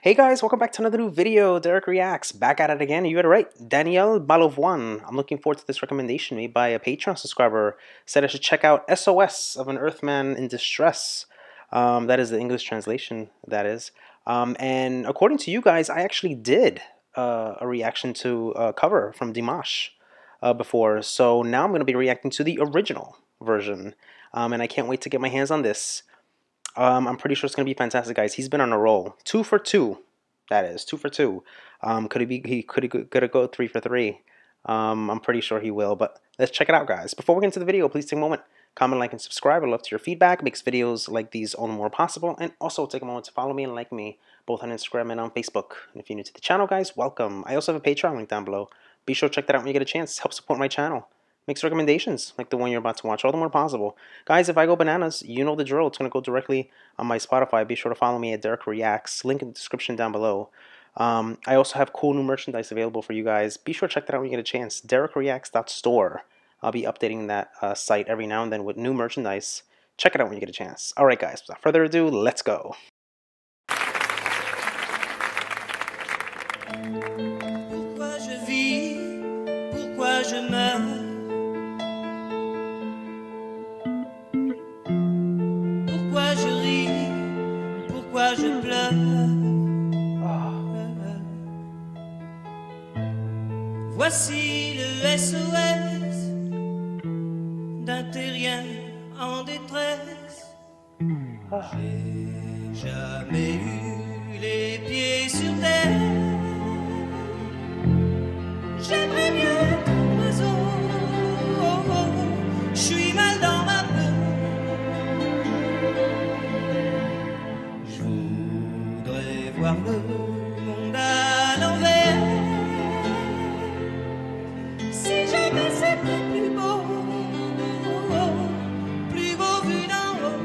Hey guys, welcome back to another new video. Dereck Reacts, back at it again. You got it right, Daniel Balavoine. I'm looking forward to this recommendation made by a Patreon subscriber. Said I should check out S.O.S. of an Earthman in Distress. That is the English translation, that is. And according to you guys, I actually did a reaction to a cover from Dimash before. So now I'm going to be reacting to the original version. And I can't wait to get my hands on this. I'm pretty sure it's going to be fantastic, guys. He's been on a roll. 2 for 2. That is, 2 for 2. Could it go 3 for 3? I'm pretty sure he will, but let's check it out, guys. Before we get into the video, please take a moment, comment, like, and subscribe. I'd love to your feedback. It makes videos like these all the more possible. And also take a moment to follow me and like me, both on Instagram and on Facebook. And if you're new to the channel, guys, welcome. I also have a Patreon link down below. Be sure to check that out when you get a chance. Help support my channel. Makes recommendations like the one you're about to watch all the more possible. Guys, if I go bananas, you know the drill. It's going to go directly on my Spotify. Be sure to follow me at Dereck Reacts. Link in the description down below. I also have cool new merchandise available for you guys. Be sure to check that out when you get a chance. DereckReacts.store. I'll be updating that site every now and then with new merchandise. Check it out when you get a chance. All right, guys, without further ado, let's go. Pourquoi je vis? Pourquoi je meurs? Je pleure. Oh. Voici le SOS d'un terrien en détresse. Oh. J'ai jamais eu les pieds sur terre. J'aimerais mieux être un oiseau. Oh, oh. Je suis mal dans ma peau. Voir le monde à l'envers. Si jamais c'était plus beau, plus beau vu d'en haut.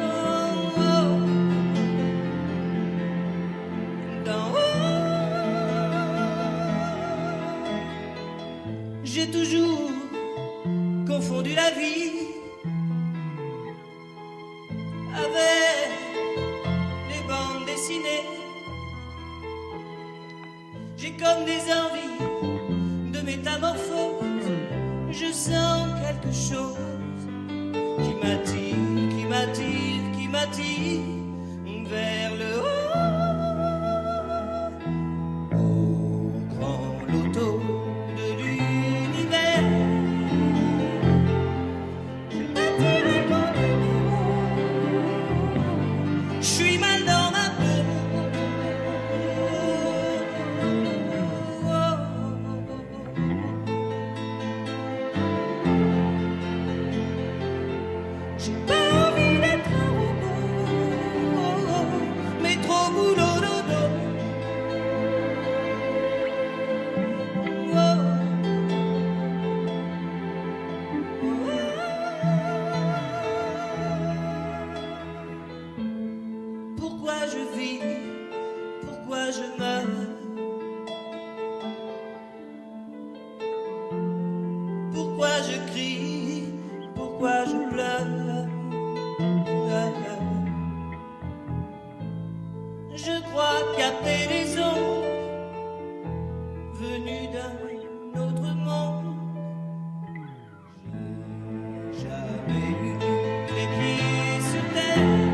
Oh, oh. D'en haut. J'ai toujours confondu la vie avec j'ai comme des envies de métamorphose. Je sens quelque chose qui m'attire, qui m'attire, qui m'attire vers le haut. Au grand loto de l'univers, je m'attire à mon niveau. Je suis mal dans ma peau. Pourquoi je vis, pourquoi je meurs, pourquoi je crie, pourquoi je pleure. Je crois capter les ondes venues d'un autre monde. J'ai jamais eu les pieds sur terre.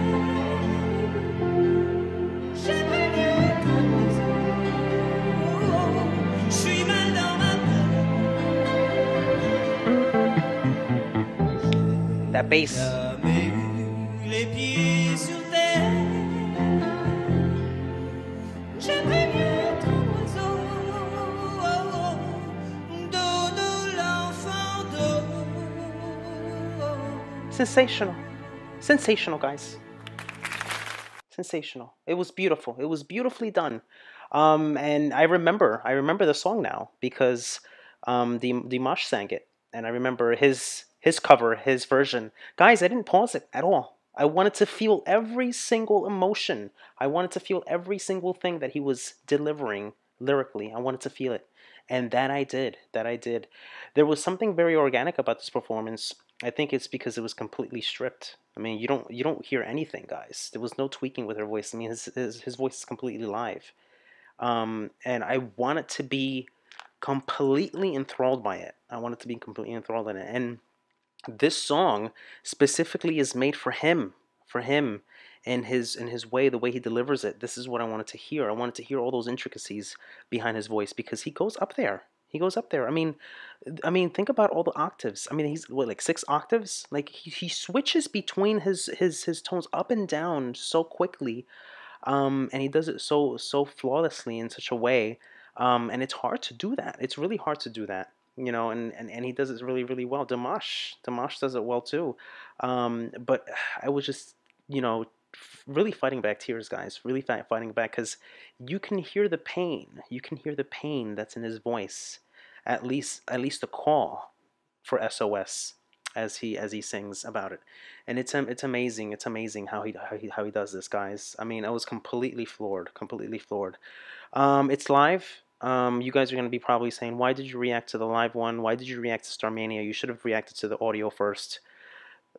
That bass. Sensational. Sensational, guys. Sensational. It was beautiful. It was beautifully done. And I remember the song now because Dimash sang it. And I remember his cover, his version. Guys, I didn't pause it at all. I wanted to feel every single emotion. I wanted to feel every single thing that he was delivering lyrically. I wanted to feel it. And that I did. There was something very organic about this performance. I think it's because it was completely stripped. I mean, you don't hear anything, guys. There was no tweaking with her voice. I mean, his voice is completely live. And I wanted to be completely enthralled by it. And this song specifically is made for him. And his way, the way he delivers it. This is what I wanted to hear. I wanted to hear all those intricacies behind his voice, because he goes up there. I mean, think about all the octaves. I mean, he's what, like 6 octaves? Like he switches between his tones up and down so quickly, and he does it so flawlessly in such a way. And it's hard to do that. It's really hard to do that. You know, and he does it really well. Dimash does it well too. But I was just, you know, really fighting back tears, guys, really fighting back, because you can hear the pain. You can hear the pain that's in his voice, at least the call for SOS as he sings about it. And it's amazing. It's amazing how he does this, guys. I mean, I was completely floored. It's live. You guys are going to be probably saying, why did you react to the live one? Why did you react to Starmania? You should have reacted to the audio first.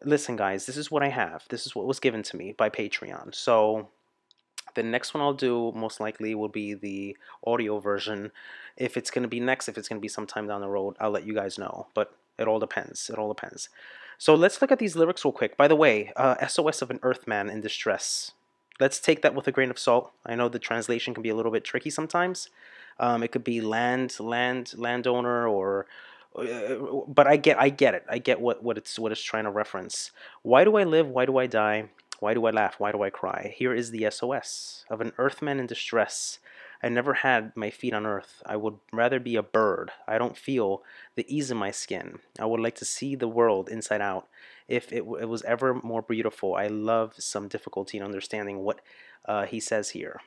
Listen, guys, this is what I have. This is what was given to me by Patreon. So the next one I'll do most likely will be the audio version. If it's going to be next, if it's going to be sometime down the road, I'll let you guys know. But it all depends. It all depends. So let's look at these lyrics real quick. By the way, SOS of an Earthman in distress. Let's take that with a grain of salt. I know the translation can be a little bit tricky sometimes. It could be landowner or... But I get it. I get what it's trying to reference. Why do I live? Why do I die? Why do I laugh? Why do I cry? Here is the SOS of an earthman in distress. I never had my feet on earth. I would rather be a bird. I don't feel the ease in my skin. I would like to see the world inside out. If it was ever more beautiful. I love some difficulty in understanding what he says here.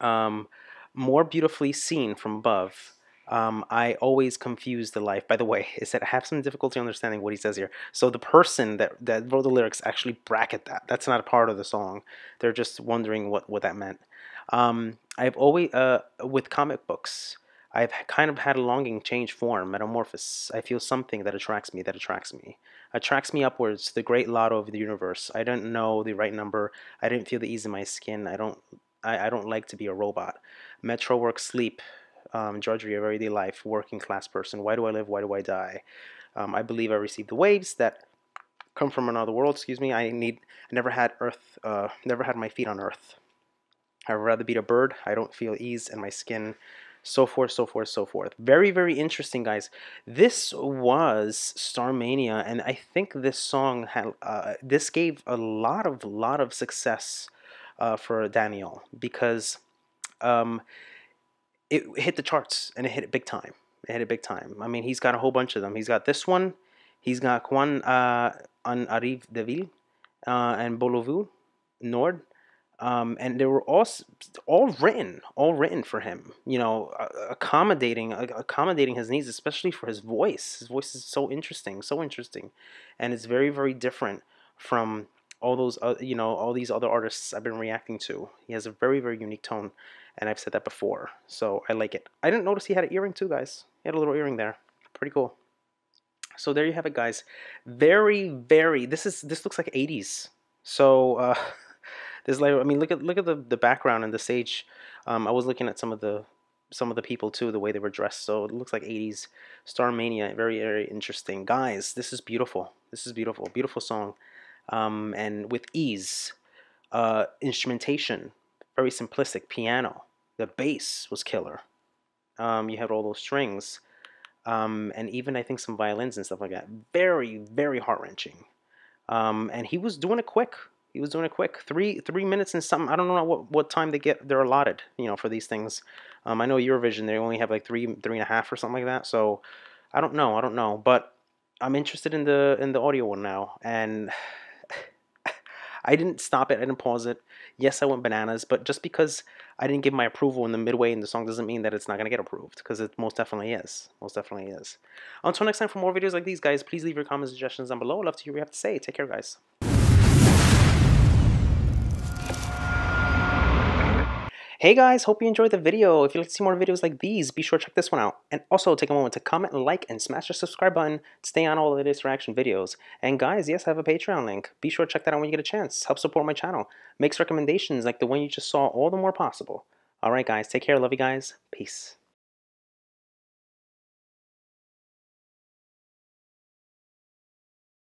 More beautifully seen from above. I always confuse the life. By the way, it said I have some difficulty understanding what he says here. So the person that wrote the lyrics actually bracket that. That's not a part of the song. They're just wondering what that meant. I've always, with comic books, I've kind of had a longing, change form, metamorphosis. I feel something that attracts me upwards, the great lotto of the universe. I don't know the right number. I didn't feel the ease in my skin. I don't like to be a robot. Metro work, sleep. Drudgery of everyday life, working class person. Why do I live? Why do I die? I believe I received the waves that come from another world. Excuse me. I never had earth. Never had my feet on earth. I'd rather be a bird. I don't feel ease in my skin. So forth, so forth, so forth. Very, very interesting, guys. This was Starmania, and I think this song had. This gave a lot of success for Daniel, because. It hit the charts, and it hit it big time. I mean, he's got a whole bunch of them. He's got this one. He's got Juan An Arrive de Ville and Bolovu Nord. And they were all written for him, you know, accommodating his needs, especially for his voice. His voice is so interesting. And it's very, very different from all those, you know, all these other artists I've been reacting to. He has a very, very unique tone. And I've said that before, so I like it. I didn't notice he had an earring too, guys. He had a little earring there. Pretty cool. So there you have it, guys. Very, very. This looks like 80s. So this layer. I mean, look at the background and the stage. I was looking at some of the people too, the way they were dressed. So it looks like 80s. Starmania. Very, very interesting, guys. This is beautiful. Beautiful song, and with ease. Instrumentation. Very simplistic piano. The bass was killer. You had all those strings, and even I think some violins and stuff like that. Very, very heart-wrenching. And he was doing it quick. Three minutes and something. I don't know what time they're allotted, you know, for these things. I know Eurovision, they only have like three and a half or something like that. So I don't know. But I'm interested in the audio one now, and. I didn't stop it. I didn't pause it. Yes, I went bananas, but just because I didn't give my approval in the midway in the song doesn't mean that it's not going to get approved, because it most definitely is. Until next time, for more videos like these, guys, please leave your comments and suggestions down below. I'd love to hear what you have to say. Take care, guys. Hey guys, hope you enjoyed the video. If you'd like to see more videos like these, be sure to check this one out. And also take a moment to comment, like, and smash the subscribe button to stay on all the latest reaction videos. And guys, yes, I have a Patreon link. Be sure to check that out when you get a chance. Help support my channel. Makes recommendations like the one you just saw all the more possible. Alright guys, take care. Love you guys. Peace.